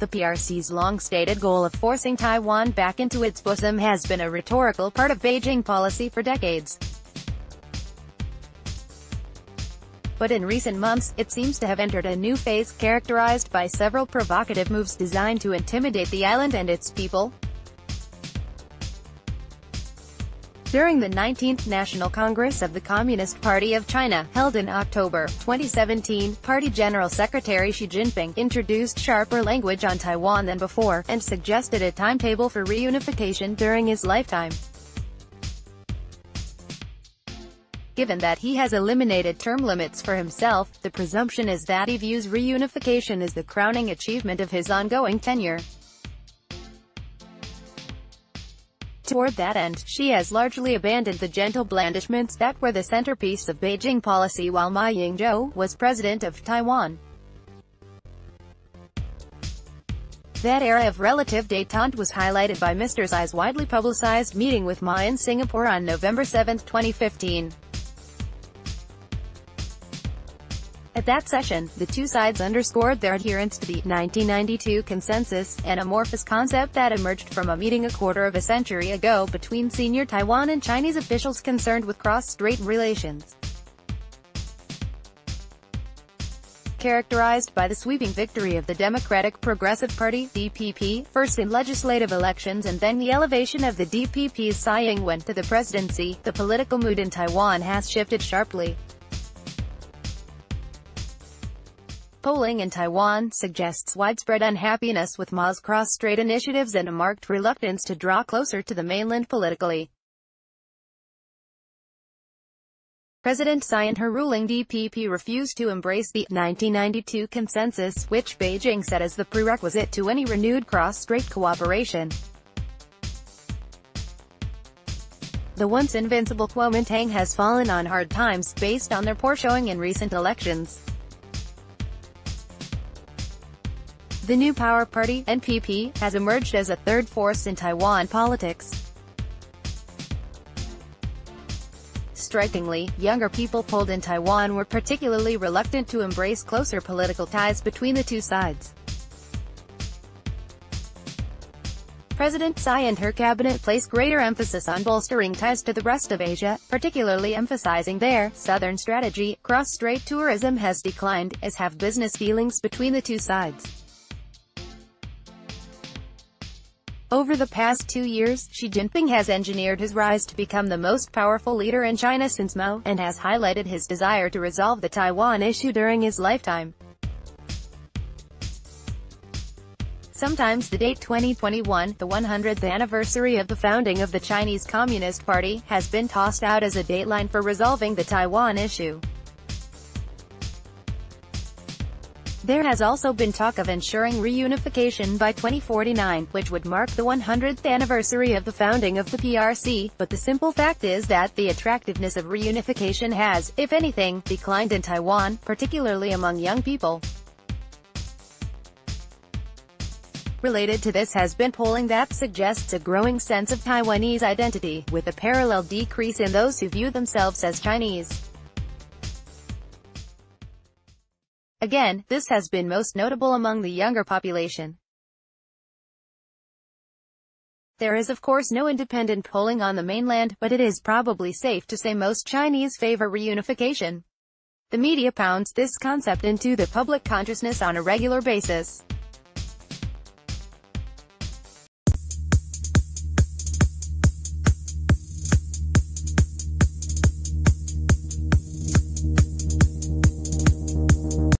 the PRC's long-stated goal of forcing Taiwan back into its bosom has been a rhetorical part of Beijing policy for decades. But in recent months, it seems to have entered a new phase characterized by several provocative moves designed to intimidate the island and its people. During the 19th National Congress of the Communist Party of China, held in October 2017, Party General Secretary Xi Jinping introduced sharper language on Taiwan than before, and suggested a timetable for reunification during his lifetime. Given that he has eliminated term limits for himself, the presumption is that he views reunification as the crowning achievement of his ongoing tenure. Toward that end, Xi has largely abandoned the gentle blandishments that were the centerpiece of Beijing policy while Ma Ying-jeou was president of Taiwan. That era of relative détente was highlighted by Mr. Xi's widely publicized meeting with Ma in Singapore on November 7, 2015. At that session, the two sides underscored their adherence to the 1992 consensus, an amorphous concept that emerged from a meeting a quarter of a century ago between senior Taiwan and Chinese officials concerned with cross-strait relations. Characterized by the sweeping victory of the Democratic Progressive Party (DPP), first in legislative elections and then the elevation of the DPP's Tsai Ing-wen to the presidency, the political mood in Taiwan has shifted sharply. Polling in Taiwan suggests widespread unhappiness with Ma's cross-strait initiatives and a marked reluctance to draw closer to the mainland politically. President Tsai and her ruling DPP refused to embrace the 1992 consensus, which Beijing set as the prerequisite to any renewed cross-strait cooperation. The once-invincible Kuomintang has fallen on hard times, based on their poor showing in recent elections. The New Power Party (NPP) has emerged as a third force in Taiwan politics. Strikingly, younger people polled in Taiwan were particularly reluctant to embrace closer political ties between the two sides. President Tsai and her cabinet place greater emphasis on bolstering ties to the rest of Asia, particularly emphasizing their southern strategy. Cross-strait tourism has declined, as have business dealings between the two sides. Over the past 2 years, Xi Jinping has engineered his rise to become the most powerful leader in China since Mao, and has highlighted his desire to resolve the Taiwan issue during his lifetime. Sometimes the date 2021, the 100th anniversary of the founding of the Chinese Communist Party, has been tossed out as a dateline for resolving the Taiwan issue. There has also been talk of ensuring reunification by 2049, which would mark the 100th anniversary of the founding of the PRC, but the simple fact is that the attractiveness of reunification has, if anything, declined in Taiwan, particularly among young people. Related to this has been polling that suggests a growing sense of Taiwanese identity, with a parallel decrease in those who view themselves as Chinese. Again, this has been most notable among the younger population. There is of course no independent polling on the mainland, but it is probably safe to say most Chinese favor reunification. The media pounds this concept into the public consciousness on a regular basis.